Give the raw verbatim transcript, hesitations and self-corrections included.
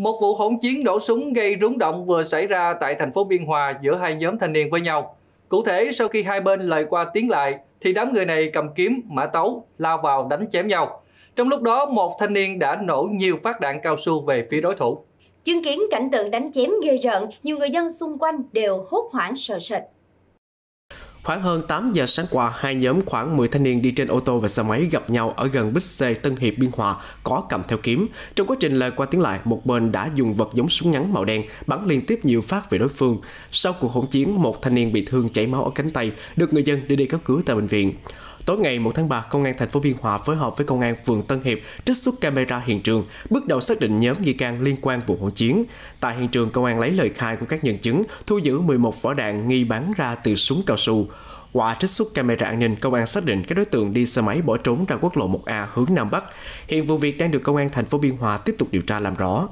Một vụ hỗn chiến nổ súng gây rúng động vừa xảy ra tại thành phố Biên Hòa giữa hai nhóm thanh niên với nhau. Cụ thể, sau khi hai bên lời qua tiếng lại, thì đám người này cầm kiếm, mã tấu, lao vào đánh chém nhau. Trong lúc đó, một thanh niên đã nổ nhiều phát đạn cao su về phía đối thủ. Chứng kiến cảnh tượng đánh chém ghê rợn, nhiều người dân xung quanh đều hốt hoảng sợ sệt. Khoảng hơn tám giờ sáng qua, hai nhóm khoảng mười thanh niên đi trên ô tô và xe máy gặp nhau ở gần Bích Sê, Tân Hiệp, Biên Hòa, có cầm theo kiếm. Trong quá trình lời qua tiếng lại, một bên đã dùng vật giống súng ngắn màu đen bắn liên tiếp nhiều phát về đối phương. Sau cuộc hỗn chiến, một thanh niên bị thương chảy máu ở cánh tay, được người dân đưa đi cấp cứu tại bệnh viện. Tối ngày mùng một tháng ba, Công an thành phố Biên Hòa phối hợp với Công an phường Tân Hiệp trích xuất camera hiện trường, bước đầu xác định nhóm nghi can liên quan vụ hỗn chiến. Tại hiện trường, công an lấy lời khai của các nhân chứng, thu giữ mười một vỏ đạn nghi bắn ra từ súng cao su. Qua trích xuất camera an ninh, công an xác định các đối tượng đi xe máy bỏ trốn ra quốc lộ một A hướng Nam Bắc. Hiện vụ việc đang được Công an thành phố Biên Hòa tiếp tục điều tra làm rõ.